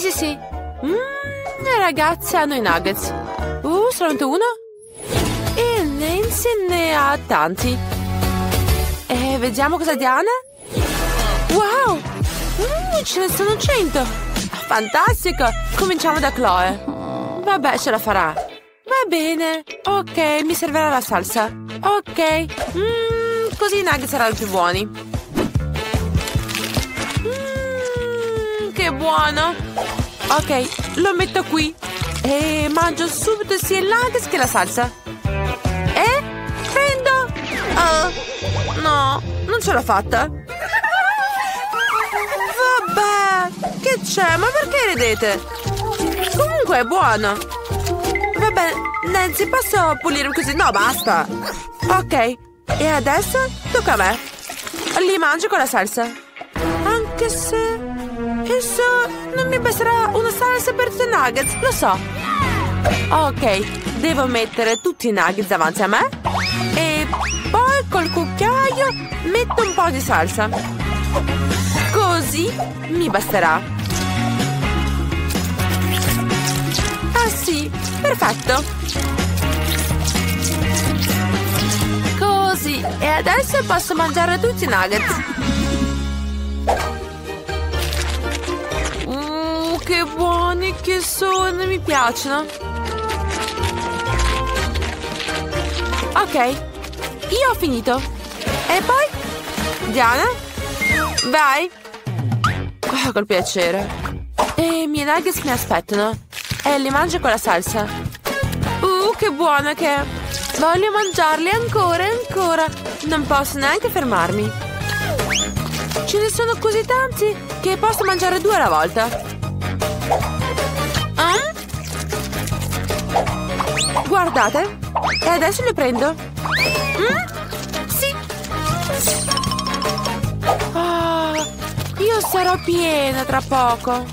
Sì. Ragazze hanno i nuggets. Solamente uno? E Nancy ne ha tanti. Vediamo cosa Diana. Wow! Ce ne sono 100. Fantastico! Cominciamo da Chloe. Vabbè, ce la farà. Va bene. Ok, mi servirà la salsa. Ok. Così i nuggets saranno più buoni. Che buono. Ok, lo metto qui. E mangio subito sia il nuggets che la salsa. E prendo. Oh, no, non ce l'ho fatta. Vabbè, che c'è? Ma perché ridete? Comunque è buono. Vabbè, Nancy, posso pulire così? No, basta. Ok, e adesso tocca a me. Li mangio con la salsa. Anche se... penso non mi basterà una salsa per tutti i nuggets, lo so. Ok, devo mettere tutti i nuggets davanti a me. E poi col cucchiaio metto un po' di salsa. Così mi basterà. Ah sì, perfetto. Così, e adesso posso mangiare tutti i nuggets. Che buoni che sono, mi piacciono. Ok, io ho finito. E poi? Diana? Vai. Oh, col piacere. E i miei nuggets mi aspettano. E li mangio con la salsa. Che buona che è. Voglio mangiarli ancora e ancora. Non posso neanche fermarmi. Ce ne sono così tanti che posso mangiare 2 alla volta. Guardate. E adesso li prendo. Sì. Io sarò piena tra poco.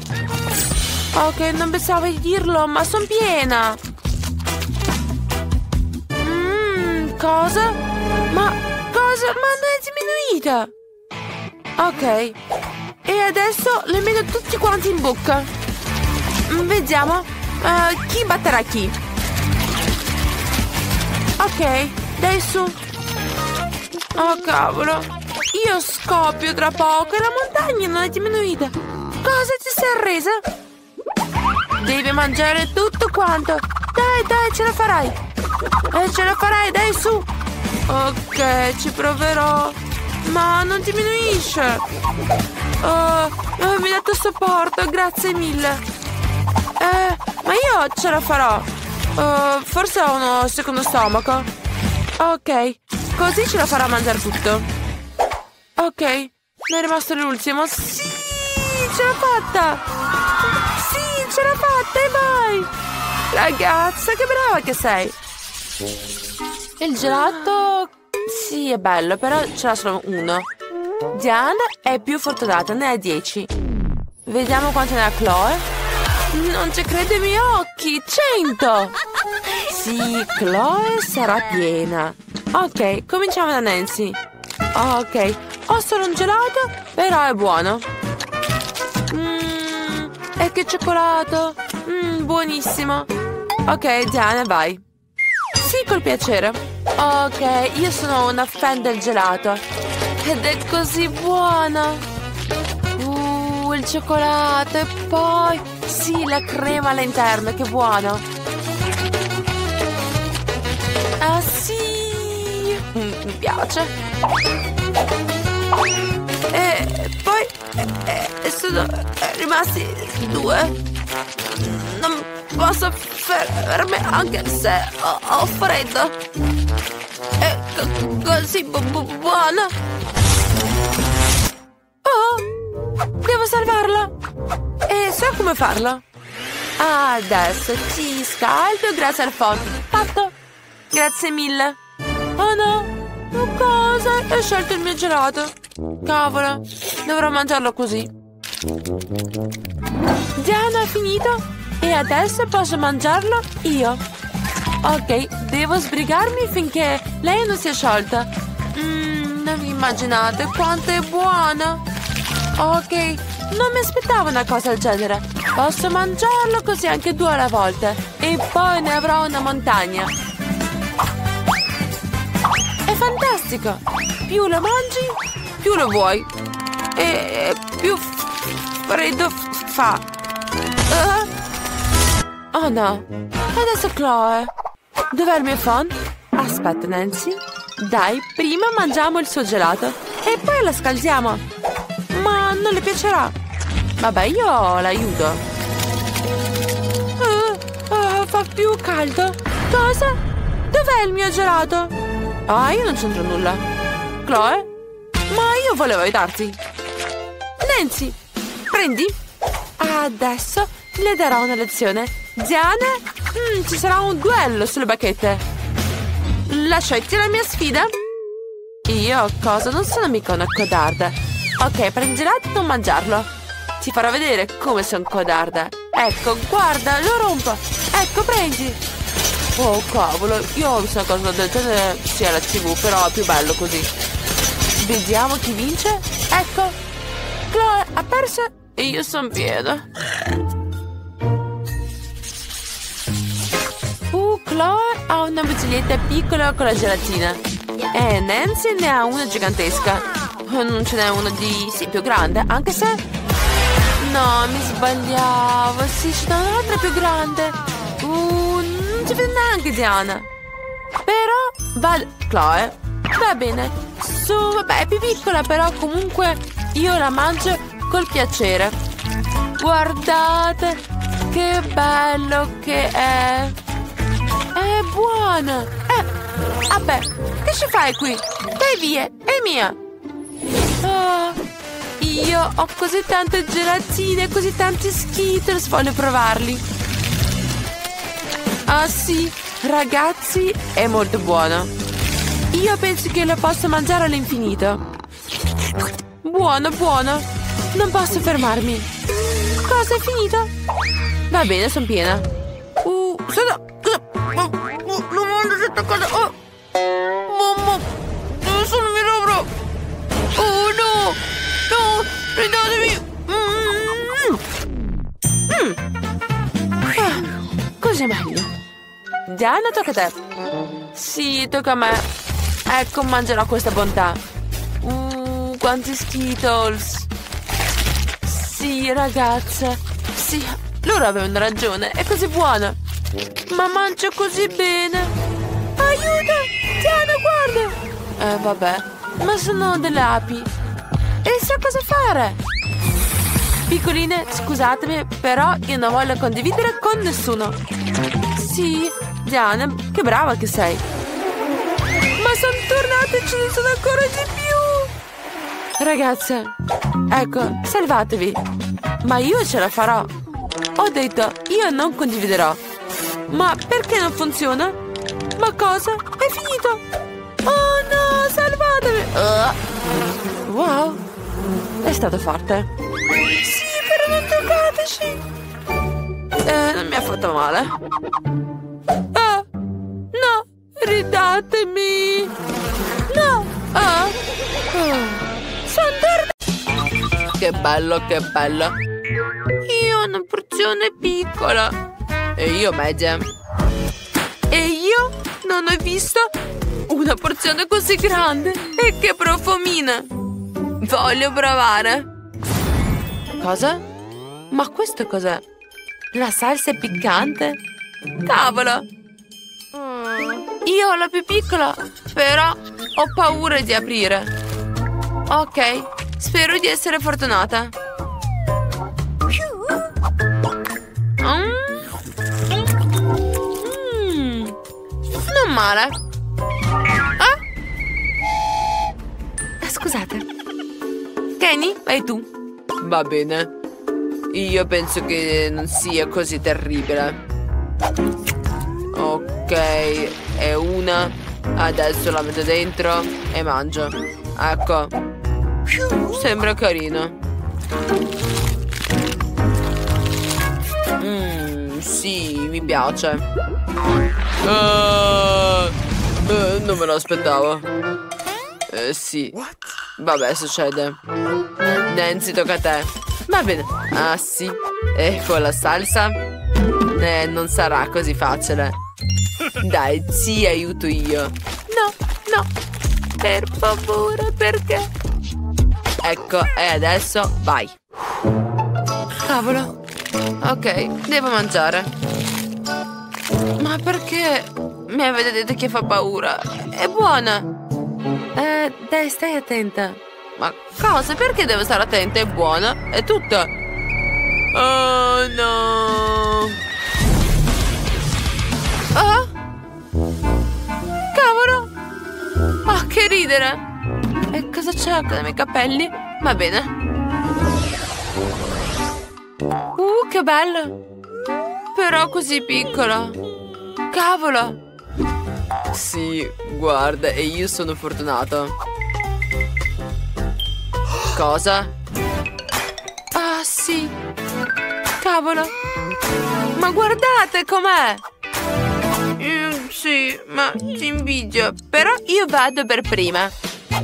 Ok, non pensavo di dirlo, ma sono piena. Cosa? Cosa? Ma non è diminuita. Ok. E adesso le metto tutti quanti in bocca. Vediamo chi batterà chi. Ok, dai su. Oh cavolo. Io scoppio tra poco e la montagna non è diminuita. Cosa, ti sei arresa? Devi mangiare tutto quanto. Dai, ce la farai. Ce la farai, dai su. Ok, ci proverò. Ma non diminuisce. Mi hai dato supporto, grazie mille. Ma io ce la farò. Forse ho uno secondo stomaco. Ok, così ce la farò mangiare tutto. Ok, mi è rimasto l'ultimo. Sì, ce l'ho fatta. Ce l'ho fatta e vai! Ragazza, che brava che sei! Il gelato... sì, è bello, però ce l'ha solo uno. Diana è più fortunata, ne ha 10. Vediamo quanto ne ha Chloe. Non ci credo ai miei occhi! 100! Sì, Chloe sarà piena. Ok, cominciamo da Nancy. Ok, ho solo un gelato, però è buono. E che cioccolato! Buonissimo! Ok, Diana, vai! Sì, col piacere! Ok, io sono una fan del gelato! Ed è così buono! Il cioccolato! E poi... sì, la crema all'interno, che buono! Ah, sì! Mi piace! E poi... sono rimasti 2. Non posso fermarmi anche se ho freddo. È così buono. Oh, devo salvarla. E so come farlo. Adesso ci scaldo grazie al forno. Fatto. Grazie mille. Oh no. Cosa? Ho scelto il mio gelato. Cavolo, dovrò mangiarlo così. Diana, ho finito. E adesso posso mangiarlo io. Ok, devo sbrigarmi finché lei non si è sciolta. Non vi immaginate quanto è buono. Ok, non mi aspettavo una cosa del genere. Posso mangiarlo così anche due alla volta e poi ne avrò una montagna. È fantastico! Più lo mangi, più lo vuoi. E più freddo fa. Oh no! Adesso Chloe! Dov'è il mio phon? Aspetta, Nancy. Dai, prima mangiamo il suo gelato e poi la scaldiamo. Ma non le piacerà. Vabbè, io l'aiuto. Fa più caldo. Cosa? Dov'è il mio gelato? Ah, io non c'entro nulla. Chloe? Ma io volevo aiutarti. Nancy, prendi. Adesso le darò una lezione. Diana, ci sarà un duello sulle bacchette. Lascetti la mia sfida? Io cosa? Non sono mica una codarda. Ok, prendi il gelato e non mangiarlo. Ti farò vedere come sono codarda. Ecco, guarda, lo rompo. Ecco, prendi. Oh, cavolo, io ho visto una cosa del genere sia alla TV, però è più bello così. Vediamo chi vince. Ecco, Chloe ha perso e io sono piena. Chloe ha una bottiglietta piccola con la gelatina e Nancy ne ha una gigantesca. Non ce n'è una di sì più grande, anche se no, mi sbagliavo, sì, c'è un'altra più grande. Non ci vede neanche Diana, però va. Chloe, va bene, su, vabbè, è più piccola, però comunque io la mangio col piacere. Guardate che bello che è. È buona! Vabbè, che ci fai qui? Vai via, è mia! Oh, io ho così tante gelatine, così tanti Skittles, voglio provarli! Ah sì, ragazzi, è molto buono! Io penso che lo posso mangiare all'infinito! Buono, buono! Non posso fermarmi! Cosa, è finito? Va bene, sono piena! Non voglio questa cosa. Oh, mamma, sono un miracolo. Oh no, no, ridatemi. Cos'è meglio? Diana, tocca a te. Sì, tocca a me. Ecco, mangerò questa bontà. Quanti Skittles. Sì, ragazza. Sì, loro avevano ragione. È così buona. Ma mangio così bene. Aiuto! Diana, guarda! Vabbè, ma sono delle api e so cosa fare. Piccoline, scusatemi, però io non voglio condividere con nessuno. Sì, Diana, che brava che sei. Ma sono tornata e ce ne sono ancora di più. Ragazze, ecco, salvatevi. Ma io ce la farò. Ho detto, io non condividerò. Ma perché non funziona? Ma cosa? È finito! Oh no, salvatemi! Wow, è stato forte. Sì, però non toccateci! Non mi ha fatto male. Ah, no, ridatemi! No! Ah, sono tornata! Che bello, che bello! Io ho una porzione piccola. E io media. E io non ho visto una porzione così grande. E che profumina. Voglio provare. Cosa? Ma questo cos'è? La salsa è piccante? Cavolo. Io ho la più piccola, però ho paura di aprire. Ok, spero di essere fortunata. Non male. Scusate. Kenny, vai tu. Va bene. Io penso che non sia così terribile. Ok, è una. Adesso la metto dentro e mangio. Ecco. Sembra carino. Sì, mi piace. Non me lo aspettavo. Sì. Vabbè, succede. Nancy, tocca a te. Va bene. Ah sì. E con la salsa? Non sarà così facile. Dai, ti aiuto io. No, no. Per favore, perché? Ecco, e adesso vai. Cavolo. Ok, devo mangiare. Ma perché mi avete detto che fa paura? È buona. Dai, stai attenta. Ma cosa? Perché devo stare attenta? È buona. È tutta. Oh no. Oh. Cavolo. Oh, che ridere. E cosa c'è con i miei capelli? Va bene. Che bello. Però così piccolo. Cavolo. Sì, guarda, e io sono fortunato. Cosa? Ah, sì. Cavolo. Ma guardate com'è. Sì, ma ti invidio. Però io vado per prima.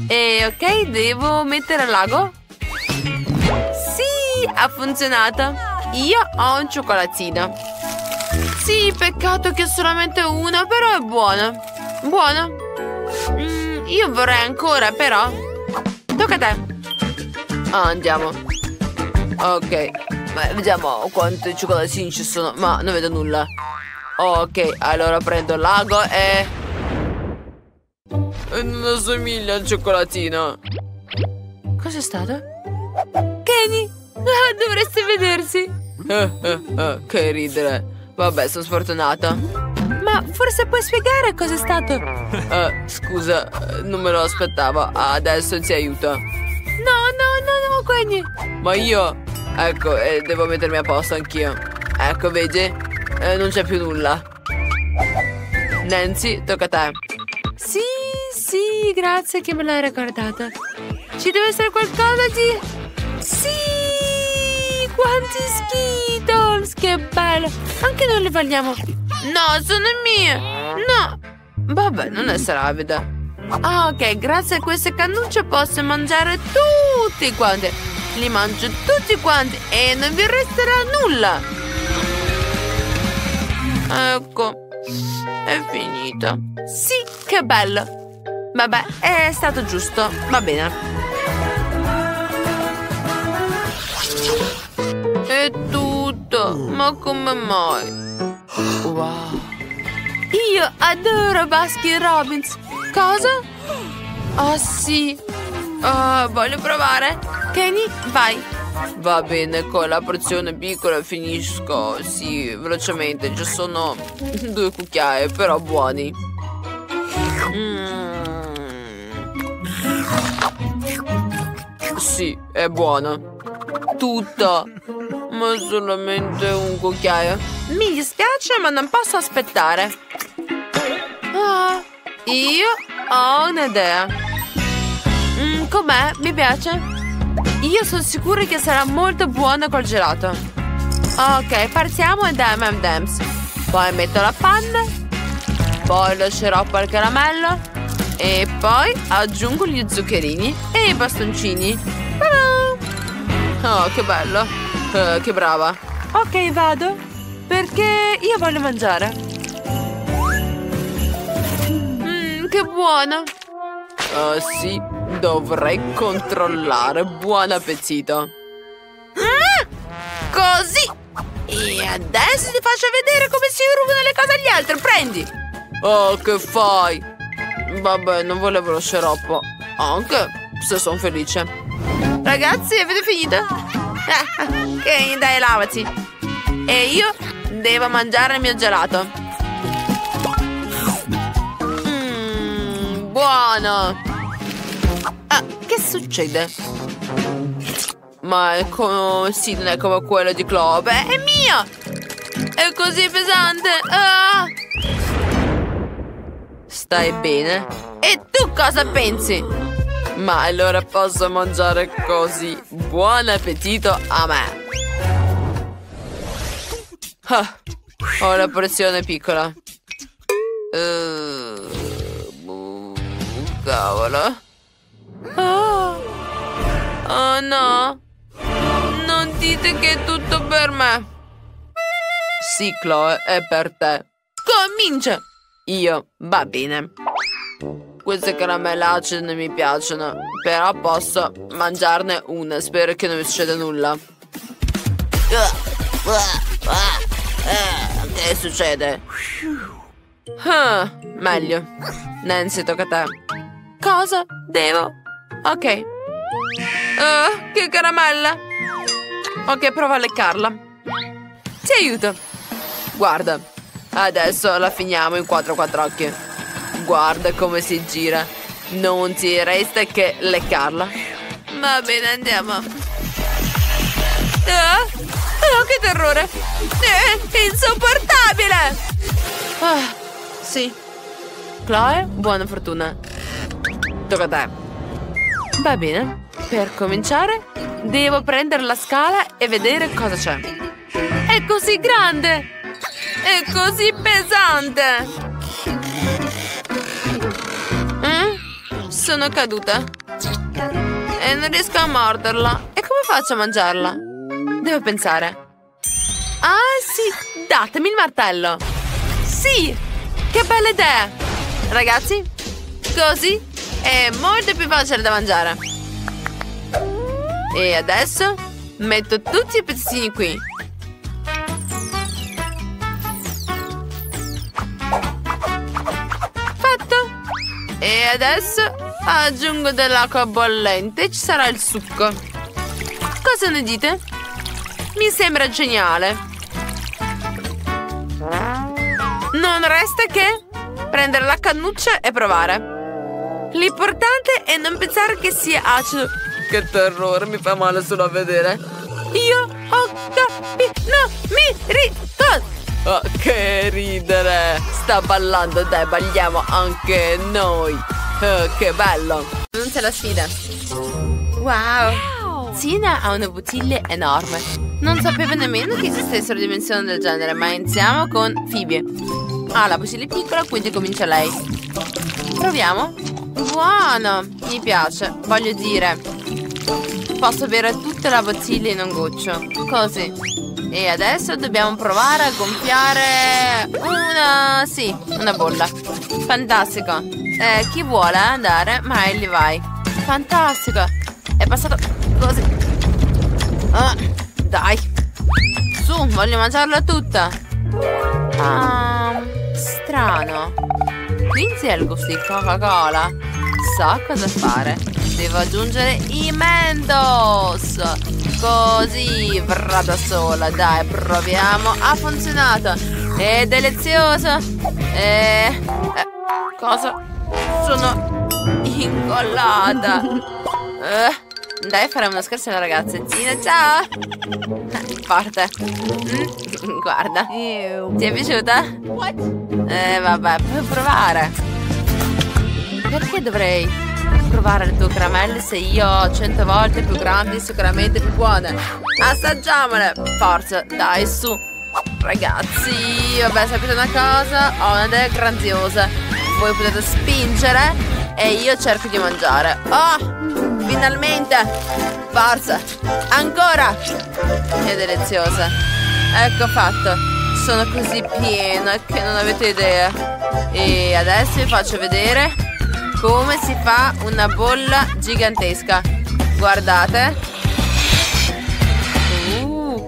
E ok, devo mettere al lago? Sì, ha funzionato. Io ho un cioccolatino. Sì, peccato che solamente una, però è buona. Buona. Io vorrei ancora, però. Tocca a te. Andiamo. Ok. Beh, vediamo quanti cioccolatini ci sono. Ma non vedo nulla. Ok, allora prendo il lago e... non assomiglia al cioccolatino. Cos'è stato? Kenny! Dovresti vedersi. Che ridere. Vabbè, sono sfortunata. Ma forse puoi spiegare cos'è stato? Scusa, non me lo aspettavo. Adesso ti aiuto. No, no, no, no, Kenny. Ma io... ecco, devo mettermi a posto anch'io. Ecco, vedi? Non c'è più nulla. Nancy, tocca a te. Sì, sì, grazie che me l'hai ricordata. Ci deve essere qualcosa di... sì! Quanti Skittles, che bello. Anche noi li vogliamo. No, sono mie. No. Vabbè, non essere avida. Ah, ok, grazie a queste cannucce posso mangiare tutti quanti. Li mangio tutti quanti e non vi resterà nulla. Ecco, è finito. Sì, che bello. Vabbè, è stato giusto. Va bene. È tutto, ma come mai? Wow. Io adoro Baskin Robbins. Cosa? Oh sì. Voglio provare. Kenny, vai. Va bene, con la porzione piccola finisco. Sì, velocemente. Ci sono 2 cucchiai, però buoni. Sì, è buono. Tutto. Ma solamente un cucchiaio. Mi dispiace, ma non posso aspettare. Io ho un'idea. Com'è? Mi piace. Io sono sicura che sarà molto buona col gelato. Ok, partiamo da M&M's. Poi metto la panna. Poi lo sciroppo al caramello. E poi aggiungo gli zuccherini e i bastoncini. Ta-da! Oh, che bello. Che brava. Ok, vado. Perché io voglio mangiare. Che buono. Oh, sì. Dovrei controllare. Buon appetito. Così. E adesso ti faccio vedere come si rubano le cose agli altri. Prendi. Oh, che fai? Vabbè, non volevo lo sciroppo. Anche se sono felice. Ragazzi, avete finito? Ok, dai, lavati. E io devo mangiare il mio gelato. Buono. Che succede? Ma sì, non è come quello di Club. È mio. È così pesante. Stai bene? E tu cosa pensi? Ma allora posso mangiare così? Buon appetito a me. Ho la porzione piccola. Cavolo. Oh no. Non ti dite che è tutto per me. Sì, Chloe, è per te. Comincia! Io, va bene. Queste caramelle acide non mi piacciono, però posso mangiarne una. Spero che non mi succeda nulla. Che succede? Ah, meglio. Nancy, tocca a te. Cosa? Devo? Ok. Che caramella! Ok, prova a leccarla. Ti aiuto. Guarda, adesso la finiamo in 4 occhi. Guarda come si gira. Non ti resta che leccarla. Va bene, andiamo. Oh, che terrore! È insopportabile! Ah, sì. Chloe, buona fortuna. Tocca a te. Va bene. Per cominciare, devo prendere la scala e vedere cosa c'è. È così grande! È così pesante! Sono caduta. E non riesco a morderla. E come faccio a mangiarla? Devo pensare. Ah, sì! Datemi il martello! Sì! Che bella idea! Ragazzi, così è molto più facile da mangiare. E adesso metto tutti i pezzettini qui. Fatto! E adesso aggiungo dell'acqua bollente e ci sarà il succo. Cosa ne dite? Mi sembra geniale. Non resta che prendere la cannuccia e provare. L'importante è non pensare che sia acido. Che terrore, mi fa male solo a vedere. Io ho capito. No, mi ricordo. Oh, che ridere. Sta ballando, dai, balliamo anche noi. Oh, che bello. Non c'è la sfida. Wow. Tina ha una bottiglia enorme. Non sapevo nemmeno che esistessero dimensioni del genere, ma iniziamo con Phoebe. Ah, la bottiglia è piccola, quindi comincia lei. Proviamo. Buono, mi piace, voglio dire. Posso bere tutta la bottiglia in un goccio, così. E adesso dobbiamo provare a gonfiare una bolla. Fantastico. Chi vuole andare, Miley vai. Fantastico. È passato così. Dai. Su, voglio mangiarla tutta. Strano. Quindi è il gusto di Coca-Cola. So cosa fare. Devo aggiungere i Mendos. Così verrà da sola. Dai, proviamo. Ha funzionato. È delizioso. Cosa? Sono incollata. Dai, faremo una scherzo alla ragazzettina. Ciao. Forte. Guarda. Ti è piaciuta? Vabbè, puoi provare. Perché dovrei provare le tue caramelle se io ho 100 volte più grandi e sicuramente più buone? Assaggiamole! Forza, dai, su! Ragazzi, vabbè, sapete una cosa? Ho un'idea grandiosa. Voi potete spingere e io cerco di mangiare. Oh, finalmente! Forza! Ancora! Che deliziosa! Ecco fatto! Sono così piena che non avete idea. E adesso vi faccio vedere come si fa una bolla gigantesca. Guardate.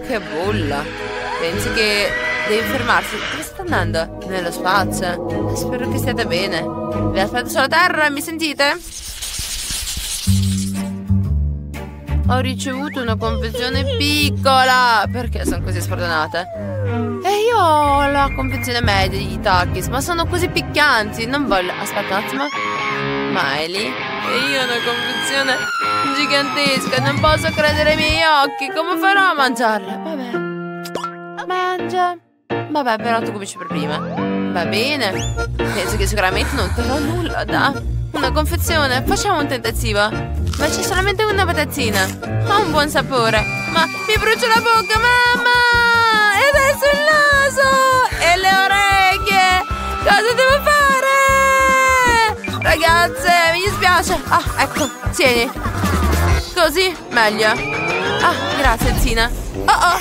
Che bolla. Pensi che devi fermarsi. Dove sta andando? Nello spazio. Spero che stiate bene. Vi aspetto sulla terra, mi sentite? Ho ricevuto una confezione piccola. Perché sono così sfortunata? E io ho la confezione media di Takis, ma sono così piccanti. Non voglio... Aspetta un attimo. Miley, e io ho una confezione gigantesca. Non posso credere ai miei occhi. Come farò a mangiarla? Vabbè. Mangia. Vabbè, però tu cominci per prima. Va bene. Penso che sicuramente non terrò nulla da una confezione. Facciamo un tentativo. Ma c'è solamente una patatina. Ha un buon sapore. Ma mi brucia la bocca, mamma! E adesso il naso! E le orecchie! Cosa devo fare? Ragazze, mi dispiace. Ah, ecco, tieni. Così, meglio. Ah, grazie, Zina. Oh,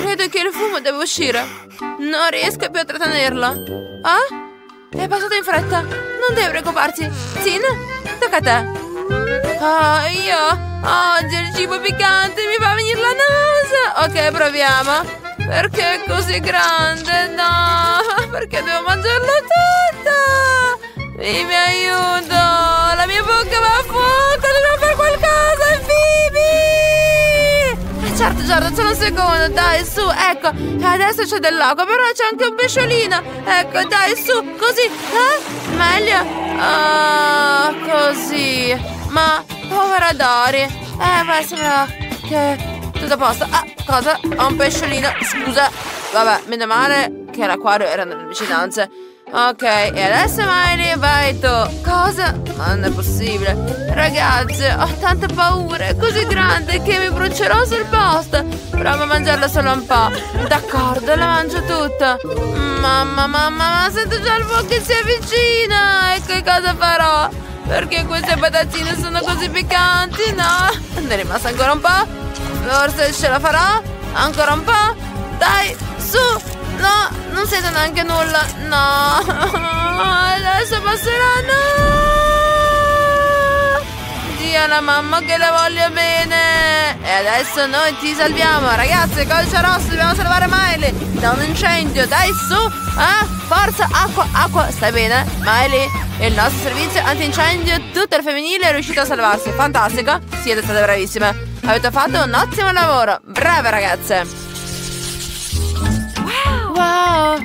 credo che il fumo deve uscire. Non riesco più a trattenerlo. Oh? È passato in fretta. Non devi preoccuparti. Zin, tocca a te. Oh, io... Oggi il cibo piccante mi fa venire la nausea. Ok, proviamo. Perché è così grande? No! Perché devo mangiarla tutta? Mi aiuto! La mia bocca va a fuoco! Dobbiamo fare qualcosa! Vivi! Certo, solo un secondo! Dai, su, ecco! Adesso c'è dell'acqua, però c'è anche un pesciolino! Ecco, dai, su, così! Meglio! Ah, così! Ma, povera Dori! Ma sembra che... Tutto a posto. Ah, cosa? Ho un pesciolino. Scusa. Vabbè, meno male che l'acquario era nelle vicinanze. Ok, e adesso Miley, vai tu. Cosa? Non è possibile. Ragazze, ho tanta paura. È così grande che mi brucerò sul posto. Provo a mangiarla solo un po'. D'accordo, la mangio tutta. Mamma, sento già il fuoco che si avvicina. E che cosa farò? Perché queste patatine sono così piccanti? No. Ne è rimasto ancora un po'. Forse ce la farò? Ancora un po'? Dai, su! No, non sento neanche nulla. No, adesso passerà. No! Dio, la mamma che la voglio bene. E adesso noi ti salviamo. Ragazze, codice rosso, dobbiamo salvare Miley da un incendio. Dai, su! Forza, acqua. Stai bene, Miley? Il nostro servizio antincendio, tutto il femminile è riuscito a salvarsi. Fantastico, siete state bravissime. Avete fatto un ottimo lavoro. Brave ragazze. Wow.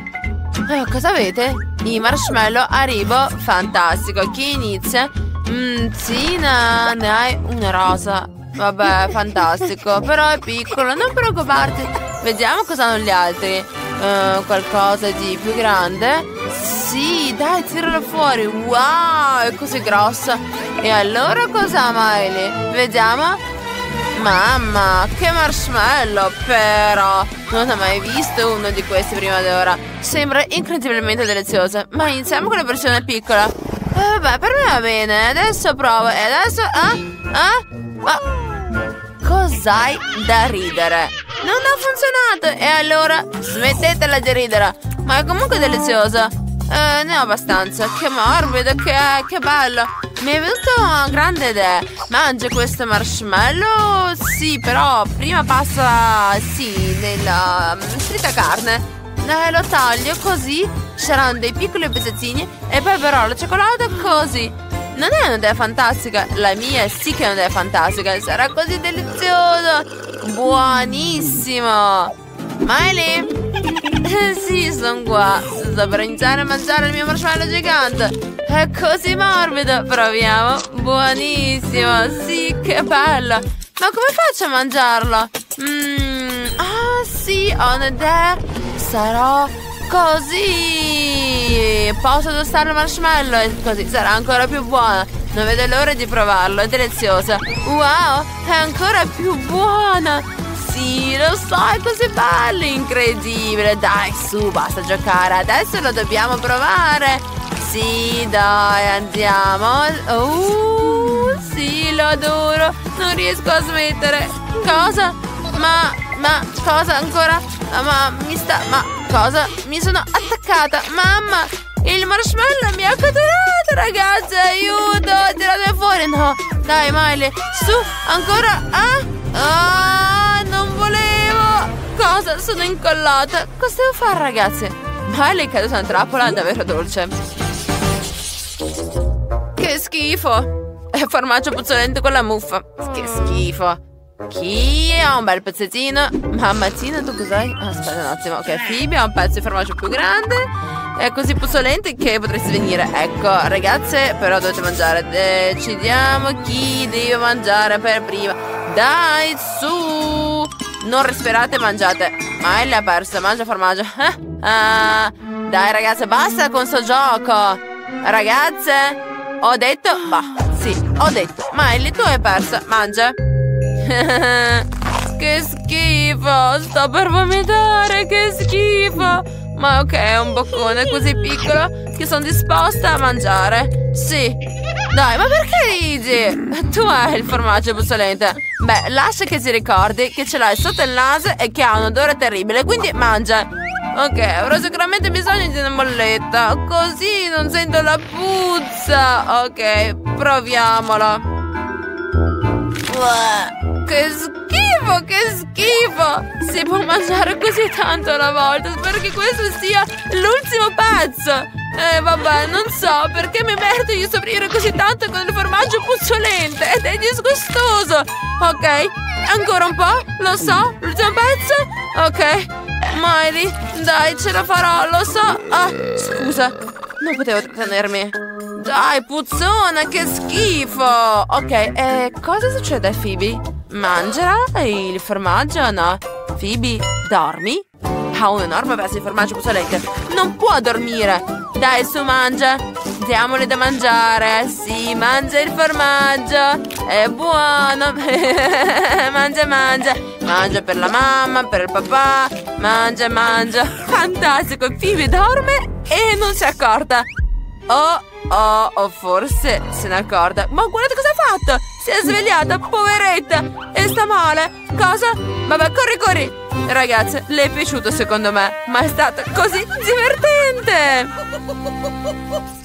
Cosa avete? I marshmallow Haribo. Fantastico. Chi inizia? Zina, ne hai una rosa. Vabbè, fantastico. Però è piccolo, non preoccuparti. Vediamo cosa hanno gli altri. Qualcosa di più grande. Sì, dai, tiralo fuori. Wow, è così grossa. E allora cosa, Miley? Vediamo. Mamma, che marshmallow, però! Non ho mai visto uno di questi prima d'ora. Sembra incredibilmente delizioso. Ma iniziamo con la versione piccola. Vabbè, per me va bene. Adesso provo. E adesso... Cos'hai da ridere? Non ha funzionato! E allora smettetela di ridere. Ma è comunque delizioso. Ne ho abbastanza. Che morbido, che bello. Mi è venuta una grande idea. Mangia questo marshmallow? Sì, però prima passa, sì, nella fritta carne. Lo taglio così, saranno dei piccoli pezzettini e poi però la cioccolata così. Non è un'idea fantastica? La mia sì che è un'idea fantastica. Sarà così delizioso. Buonissimo. Miley? Sì, sono qua. Sto per iniziare a mangiare il mio marshmallow gigante. È così morbido. Proviamo. Buonissimo. Sì, che bello. Ma come faccio a mangiarlo? Sì, ho un'idea. Sarò così. Posso tostare il marshmallow e così sarà ancora più buono. Non vedo l'ora di provarlo. È deliziosa. Wow, è ancora più buona. Sì, lo so, è così bello. Incredibile. Dai, su, basta giocare. Adesso lo dobbiamo provare. Sì, dai, andiamo. Sì, lo adoro. Non riesco a smettere. Cosa? Ma, cosa ancora? Cosa? Mi sono attaccata. Mamma, il marshmallow mi ha catturato, ragazzi. Aiuto, tirate fuori. No, dai, Miley. Su, ancora. Non volevo. Cosa? Sono incollata. Cosa devo fare, ragazzi? Miley è caduta in trappola davvero dolce. Che schifo! È formaggio puzzolente con la muffa. Che schifo! Chi ha un bel pezzettino? Mammazzina, tu cos'hai? Aspetta un attimo. Ok, Phoebe ha un pezzo di formaggio più grande. È così puzzolente che potresti venire. Ecco, ragazze, però dovete mangiare. Decidiamo chi deve mangiare per prima. Dai, su! Non respirate, mangiate. Miley ha perso. Mangia formaggio. Dai, ragazze, basta con sto gioco. Ragazze, ho detto. Miley, tu hai perso. Mangia. Che schifo. Sto per vomitare. Che schifo. Ma ok, è un boccone così piccolo che sono disposta a mangiare. Sì. Dai, ma perché ridi? Tu hai il formaggio puzzolente. Beh, lascia che si ricordi che ce l'hai sotto il naso e che ha un odore terribile, quindi mangia. Ok, avrò sicuramente bisogno di una molletta, così non sento la puzza. Ok, proviamola. Che schifo, che schifo. Si può mangiare così tanto alla volta. Spero che questo sia l'ultimo pezzo. Vabbè, non so perché mi merito di soffrire così tanto con il formaggio puzzolente ed è disgustoso. Ok, ancora un po', lo so, l'ultimo pezzo. Ok, Miley, dai, ce la farò, lo so. Ah, scusa, non potevo trattenermi. Dai, puzzona, che schifo. Ok, cosa succede a Phoebe? Mangerà il formaggio o no? Phoebe, dormi? Ha un enorme pezzo di formaggio puzzolente. Non può dormire. Dai, su, mangia. Diamole da mangiare. Sì, mangia il formaggio. È buono. Mangia, mangia. Mangia per la mamma, per il papà. Mangia, mangia. Fantastico. Phoebe dorme e non si accorta. Oh, forse se ne accorta. Ma guardate cosa ha fatto. Si è svegliata, poveretta. E sta male. Cosa? Vabbè, corri, corri. Ragazze, le è piaciuto secondo me. Ma è stato così divertente.